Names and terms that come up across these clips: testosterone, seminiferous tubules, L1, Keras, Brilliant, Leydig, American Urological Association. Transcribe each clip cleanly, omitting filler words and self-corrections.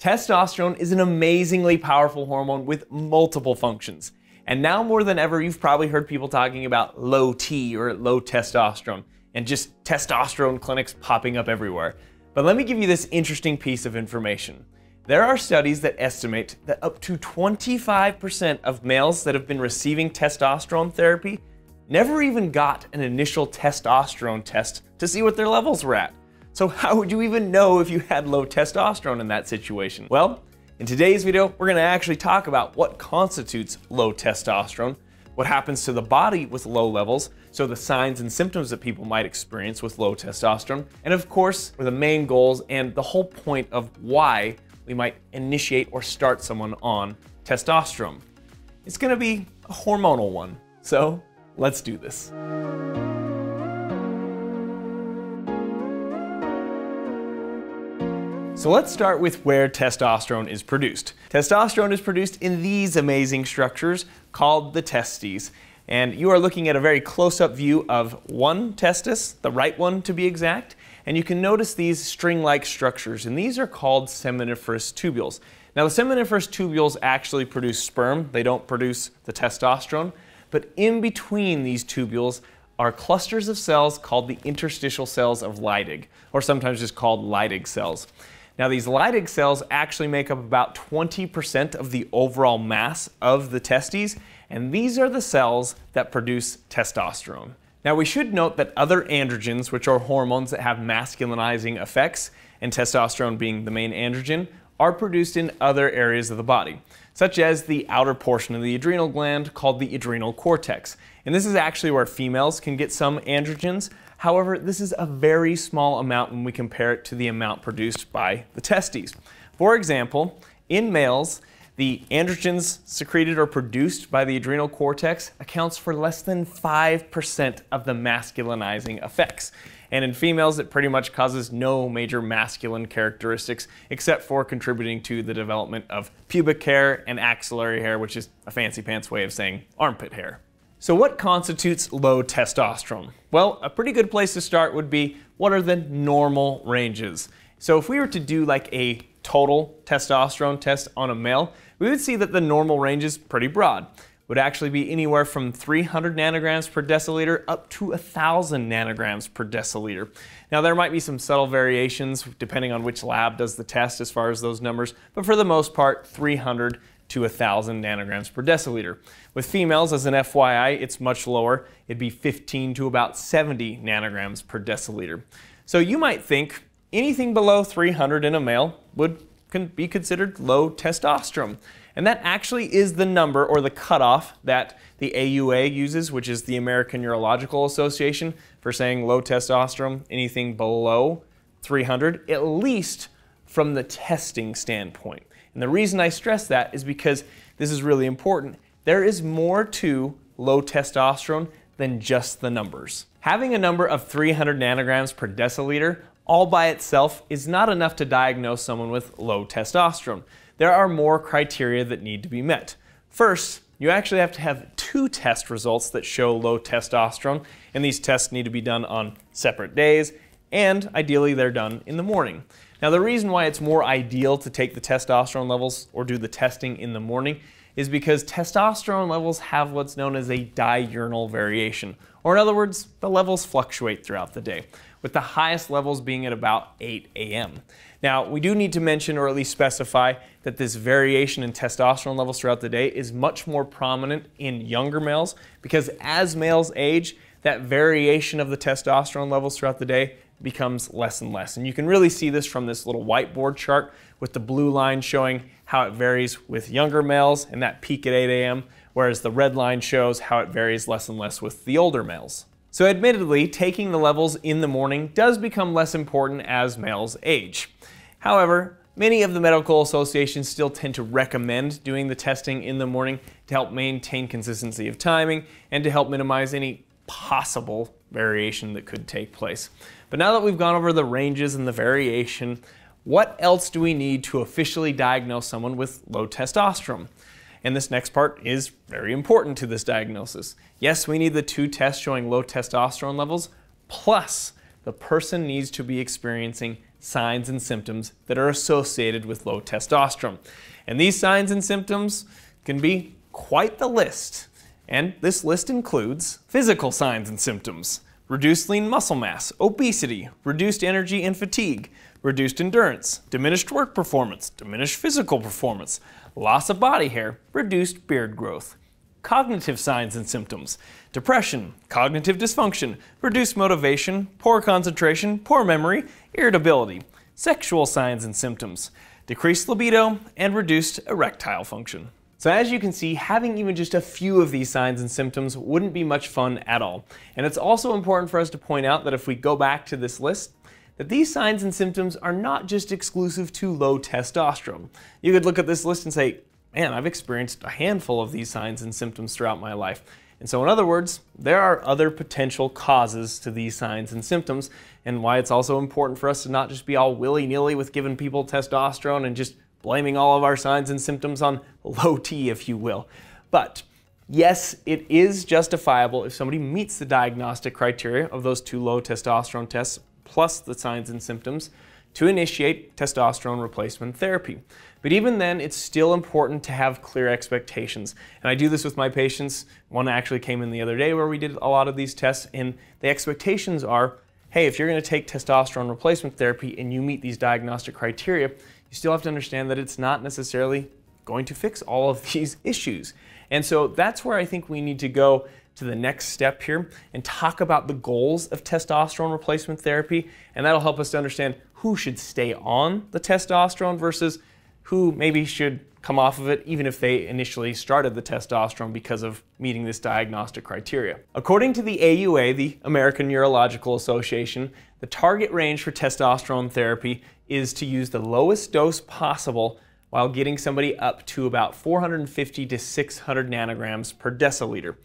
Testosterone is an amazingly powerful hormone with multiple functions. And now more than ever, you've probably heard people talking about low T or low testosterone and just testosterone clinics popping up everywhere. But let me give you this interesting piece of information. There are studies that estimate that up to 25% of males that have been receiving testosterone therapy never even got an initial testosterone test to see what their levels were at. So how would you even know if you had low testosterone in that situation? Well, in today's video, we're gonna actually talk about what constitutes low testosterone, what happens to the body with low levels, so the signs and symptoms that people might experience with low testosterone, and of course, the main goals and the whole point of why we might initiate or start someone on testosterone. It's gonna be a hormonal one, so let's do this. So let's start with where testosterone is produced. Testosterone is produced in these amazing structures called the testes. And you are looking at a very close-up view of one testis, the right one to be exact, and you can notice these string-like structures, and these are called seminiferous tubules. Now the seminiferous tubules actually produce sperm, they don't produce the testosterone, but in between these tubules are clusters of cells called the interstitial cells of Leydig, or sometimes just called Leydig cells. Now these Leydig cells actually make up about 20% of the overall mass of the testes, and these are the cells that produce testosterone. Now we should note that other androgens, which are hormones that have masculinizing effects, and testosterone being the main androgen, are produced in other areas of the body, such as the outer portion of the adrenal gland called the adrenal cortex. And this is actually where females can get some androgens. However, this is a very small amount when we compare it to the amount produced by the testes. For example, in males, the androgens secreted or produced by the adrenal cortex accounts for less than 5% of the masculinizing effects. And in females, it pretty much causes no major masculine characteristics except for contributing to the development of pubic hair and axillary hair, which is a fancy pants way of saying armpit hair. So what constitutes low testosterone? Well, a pretty good place to start would be, what are the normal ranges? So if we were to do like a total testosterone test on a male, we would see that the normal range is pretty broad. It would actually be anywhere from 300 nanograms per deciliter up to 1,000 nanograms per deciliter. Now there might be some subtle variations depending on which lab does the test as far as those numbers, but for the most part, 300 to 1,000 nanograms per deciliter. With females, as an FYI, it's much lower. It'd be 15 to about 70 nanograms per deciliter. So you might think anything below 300 in a male can be considered low testosterone. And that actually is the number or the cutoff that the AUA uses, which is the American Urological Association, for saying low testosterone, anything below 300, at least from the testing standpoint. And the reason I stress that is because this is really important. There is more to low testosterone than just the numbers. Having a number of 300 nanograms per deciliter all by itself is not enough to diagnose someone with low testosterone. There are more criteria that need to be met. First, you actually have to have two test results that show low testosterone, and these tests need to be done on separate days, and ideally they're done in the morning. Now the reason why it's more ideal to take the testosterone levels or do the testing in the morning is because testosterone levels have what's known as a diurnal variation, or in other words, the levels fluctuate throughout the day, with the highest levels being at about 8 a.m. Now we do need to mention, or at least specify, that this variation in testosterone levels throughout the day is much more prominent in younger males, because as males age, that variation of the testosterone levels throughout the day becomes less and less. And you can really see this from this little whiteboard chart with the blue line showing how it varies with younger males and that peak at 8 a.m., whereas the red line shows how it varies less and less with the older males. So admittedly, taking the levels in the morning does become less important as males age. However, many of the medical associations still tend to recommend doing the testing in the morning to help maintain consistency of timing and to help minimize any possible variation that could take place. But now that we've gone over the ranges and the variation, what else do we need to officially diagnose someone with low testosterone? And this next part is very important to this diagnosis. Yes, we need the two tests showing low testosterone levels, plus the person needs to be experiencing signs and symptoms that are associated with low testosterone. And these signs and symptoms can be quite the list. And this list includes physical signs and symptoms, reduced lean muscle mass, obesity, reduced energy and fatigue, reduced endurance, diminished work performance, diminished physical performance, loss of body hair, reduced beard growth. Cognitive signs and symptoms, depression, cognitive dysfunction, reduced motivation, poor concentration, poor memory, irritability. Sexual signs and symptoms, decreased libido, and reduced erectile function. So as you can see, having even just a few of these signs and symptoms wouldn't be much fun at all. And it's also important for us to point out that if we go back to this list, that these signs and symptoms are not just exclusive to low testosterone. You could look at this list and say, man, I've experienced a handful of these signs and symptoms throughout my life. And so in other words, there are other potential causes to these signs and symptoms, and why it's also important for us to not just be all willy-nilly with giving people testosterone and just blaming all of our signs and symptoms on low T, if you will. But yes, it is justifiable if somebody meets the diagnostic criteria of those two low testosterone tests, plus the signs and symptoms, to initiate testosterone replacement therapy. But even then, it's still important to have clear expectations. And I do this with my patients. One actually came in the other day where we did a lot of these tests, and the expectations are, hey, if you're gonna take testosterone replacement therapy and you meet these diagnostic criteria, you still have to understand that it's not necessarily going to fix all of these issues. And so that's where I think we need to go to the next step here and talk about the goals of testosterone replacement therapy, and that'll help us to understand who should stay on the testosterone versus who maybe should come off of it even if they initially started the testosterone because of meeting this diagnostic criteria. According to the AUA, the American Urological Association, the target range for testosterone therapy is to use the lowest dose possible while getting somebody up to about 450 to 600 nanograms per deciliter.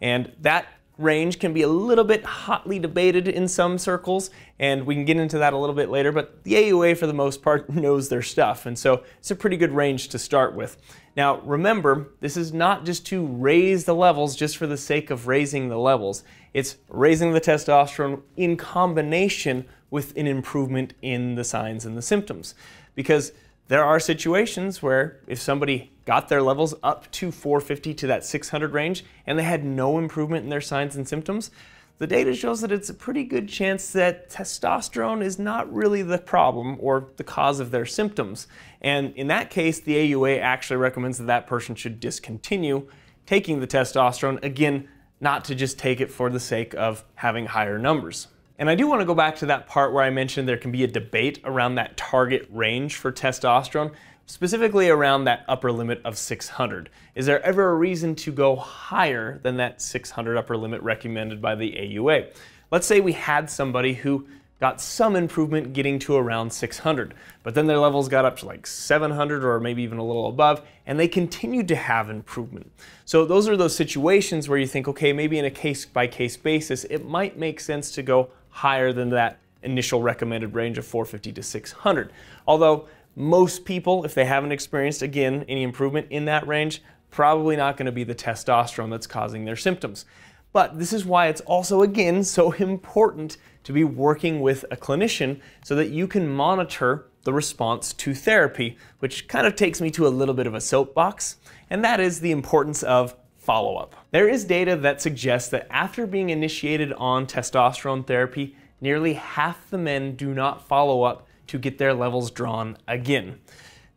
And that range can be a little bit hotly debated in some circles, and we can get into that a little bit later, but the AUA for the most part knows their stuff, and so it's a pretty good range to start with. Now remember, this is not just to raise the levels just for the sake of raising the levels. It's raising the testosterone in combination with an improvement in the signs and the symptoms. Because there are situations where if somebody got their levels up to 450 to that 600 range and they had no improvement in their signs and symptoms, the data shows that it's a pretty good chance that testosterone is not really the problem or the cause of their symptoms. And in that case, the AUA actually recommends that that person should discontinue taking the testosterone, again, not to just take it for the sake of having higher numbers. And I do want to go back to that part where I mentioned there can be a debate around that target range for testosterone, specifically around that upper limit of 600. Is there ever a reason to go higher than that 600 upper limit recommended by the AUA? Let's say we had somebody who got some improvement getting to around 600, but then their levels got up to like 700 or maybe even a little above, and they continued to have improvement. So those are those situations where you think, okay, maybe in a case-by-case basis, it might make sense to go higher than that initial recommended range of 450 to 600. Although most people, if they haven't experienced, again, any improvement in that range, probably not going to be the testosterone that's causing their symptoms. But this is why it's also, again, so important to be working with a clinician so that you can monitor the response to therapy, which kind of takes me to a little bit of a soapbox, and that is the importance of follow-up. There is data that suggests that after being initiated on testosterone therapy, nearly half the men do not follow up to get their levels drawn again.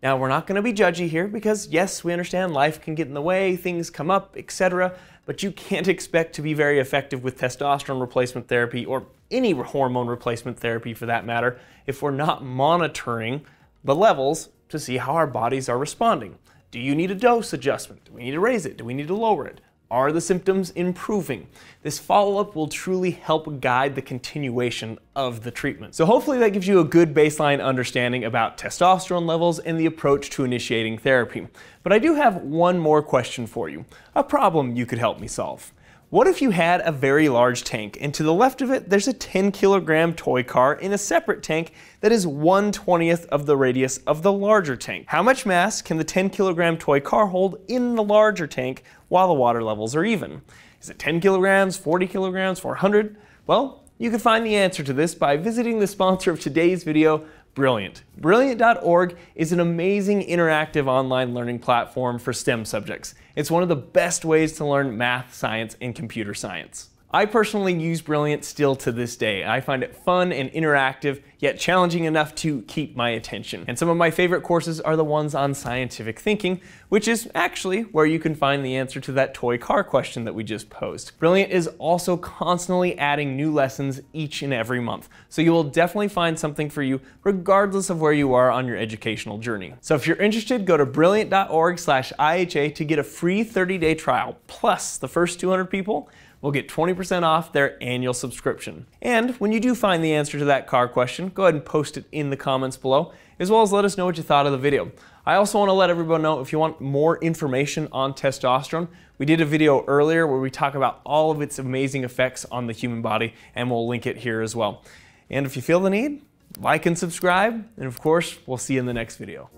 Now, we're not going to be judgy here because, yes, we understand life can get in the way, things come up, etc., but you can't expect to be very effective with testosterone replacement therapy or any hormone replacement therapy for that matter if we're not monitoring the levels to see how our bodies are responding. Do you need a dose adjustment? Do we need to raise it? Do we need to lower it? Are the symptoms improving? This follow-up will truly help guide the continuation of the treatment. So hopefully that gives you a good baseline understanding about testosterone levels and the approach to initiating therapy. But I do have one more question for you, a problem you could help me solve. What if you had a very large tank and to the left of it, there's a 10-kilogram toy car in a separate tank that is 1/20th of the radius of the larger tank? How much mass can the 10-kilogram toy car hold in the larger tank while the water levels are even? Is it 10 kilograms, 40 kilograms, 400? Well, you can find the answer to this by visiting the sponsor of today's video, Brilliant. Brilliant.org is an amazing interactive online learning platform for STEM subjects. It's one of the best ways to learn math, science, and computer science. I personally use Brilliant still to this day. I find it fun and interactive, yet challenging enough to keep my attention. And some of my favorite courses are the ones on scientific thinking, which is actually where you can find the answer to that toy car question that we just posed. Brilliant is also constantly adding new lessons each and every month, so you will definitely find something for you regardless of where you are on your educational journey. So if you're interested, go to brilliant.org/IHA to get a free 30-day trial, plus the first 200 people will get 20% off their annual subscription. And when you do find the answer to that car question, go ahead and post it in the comments below, as well as let us know what you thought of the video. I also want to let everyone know, if you want more information on testosterone, we did a video earlier where we talk about all of its amazing effects on the human body, and we'll link it here as well. And if you feel the need, like and subscribe, and of course, we'll see you in the next video.